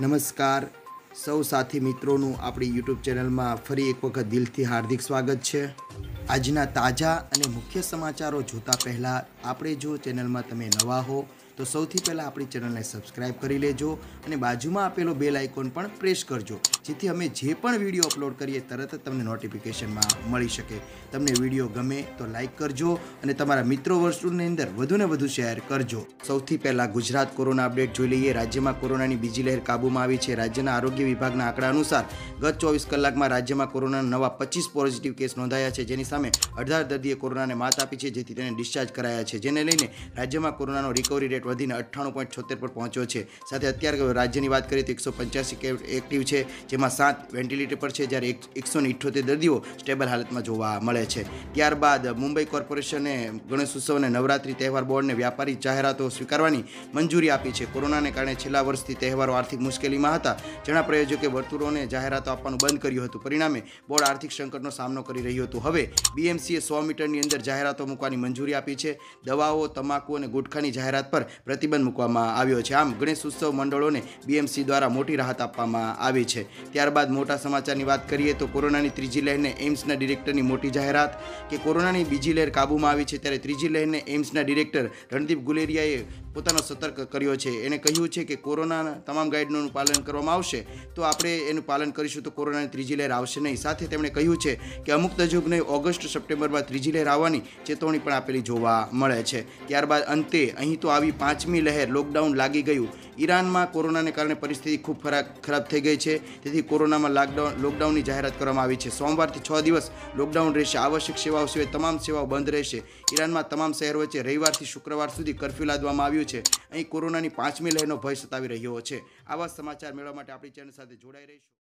નમસ્કાર સૌ સાથી મિત્રોનું આપણી યુટ્યુબ ચેનલમાં ફરી એક વખત દિલથી હાર્દિક સ્વાગત છે। આજના તાજા અને મુખ્ય સમાચારો જોતા પહેલાં આપણે જો ચેનલમાં તમે નવા હો તો સૌથી પહેલાં આપણી ચેનલને સબસ્ક્રાઈબ કરી લેજો અને બાજુમાં આપેલો બેલ આઇકોન પણ પ્રેસ કરજો, જેથી અમે જે પણ વિડીયો અપલોડ કરીએ તરત જ તમને નોટિફિકેશનમાં મળી શકે। તમને વિડીયો ગમે તો લાઇક કરજો અને તમારા મિત્રો વર્તુળની અંદર વધુને વધુ શેર કરજો। સૌથી પહેલાં ગુજરાત કોરોના અપડેટ જોઈ લઈએ। રાજ્યમાં કોરોનાની બીજી લહેર કાબૂમાં આવી છે। રાજ્યના આરોગ્ય વિભાગના આંકડા અનુસાર ગત 24 કલાકમાં રાજ્યમાં કોરોનાના નવા 25 પોઝિટિવ કેસ નોંધાયા છે, જેની સામે 18 દર્દીએ કોરોનાને માત આપી છે, જેથી તેને ડિસ્ચાર્જ કરાયા છે, જેને લઈને રાજ્યમાં કોરોનાનો રિકવરી રેટ વધીને 98.76 પર પહોંચ્યો છે। સાથે અત્યારે રાજ્યની વાત કરીએ તો 185 કેસ એક્ટિવ છે, જેમાં 7 વેન્ટિલેટર પર છે, જ્યારે 178 દર્દીઓ સ્ટેબલ હાલતમાં જોવા મળે છે। ત્યારબાદ મુંબઈ કોર્પોરેશને ગણેશ ઉત્સવ અને નવરાત્રી તહેવાર બોર્ડને વ્યાપારી જાહેરાતો સ્વીકારવાની મંજૂરી આપી છે। કોરોનાને કારણે છેલ્લા વર્ષથી તહેવારો આર્થિક મુશ્કેલીમાં હતા, જેના પ્રયોજકે વર્તુળોને જાહેરાતો આપવાનું બંધ કર્યું હતું, પરિણામે બોર્ડ આર્થિક સંકટનો સામનો કરી રહ્યું હતું। હવે બીએમસીએ 100 મીટરની અંદર જાહેરાતો મૂકવાની મંજૂરી આપી છે। દવાઓ, તમાકુ અને ગુટખાની જાહેરાત પર પ્રતિબંધ મૂકવામાં આવ્યો છે। આમ ગણેશ ઉત્સવ મંડળોને બીએમસી દ્વારા મોટી રાહત આપવામાં આવી છે। ત્યારબાદ મોટા સમાચારની વાત કરીએ તો કોરોનાની ત્રીજી લહેરને એઇમ્સના ડિરેક્ટરની મોટી જાહેરાત કે કોરોનાની બીજી લહેર કાબૂમાં આવી છે, ત્યારે ત્રીજી લહેરને એઇમ્સના ડિરેક્ટર રણદીપ ગુલેરિયાએ પોતાનો સતર્ક કર્યો છે। એણે કહ્યું છે કે કોરોનાના તમામ ગાઈડલાઇનનું પાલન કરવામાં આવશે તો આપણે એનું પાલન કરીશું તો કોરોનાની ત્રીજી લહેર આવશે નહીં। સાથે તેમણે કહ્યું છે કે અમુક તજુબને ઓગસ્ટ સપ્ટેમ્બરમાં ત્રીજી લહેર આવવાની ચેતવણી પણ આપેલી જોવા મળે છે। ત્યારબાદ અંતે અહીં તો આવી 5મી લહેર, લોકડાઉન લાગી ગયું। ઈરાનમાં કોરોનાને કારણે પરિસ્થિતિ ખૂબ ખરાબ થઈ ગઈ છે, તેથી કોરોનામાં લોકડાઉનની જાહેરાત કરવામાં આવી છે। સોમવારથી 6 દિવસ લોકડાઉન રહેશે। આવશ્યક સેવાઓ સિવાય તમામ સેવાઓ બંધ રહેશે। ઈરાનમાં તમામ શહેરો વચ્ચે રવિવારથી શુક્રવાર સુધી કર્ફ્યુ લાદવામાં આવ્યું છે। અહીં કોરોનાની 5મી લહેરનો ભય સતાવી રહ્યો છે। આવા સમાચાર મેળવવા માટે આપણી ચેનલ સાથે જોડાઈ રહીશું।